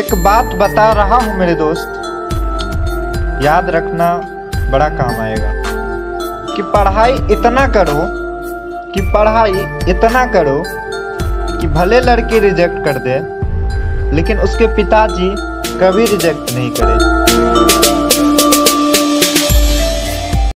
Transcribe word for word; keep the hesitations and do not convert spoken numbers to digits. एक बात बता रहा हूं मेरे दोस्त, याद रखना बड़ा काम आएगा कि पढ़ाई इतना करो कि पढ़ाई इतना करो कि भले लड़की रिजेक्ट कर दे लेकिन उसके पिताजी कभी रिजेक्ट नहीं करे।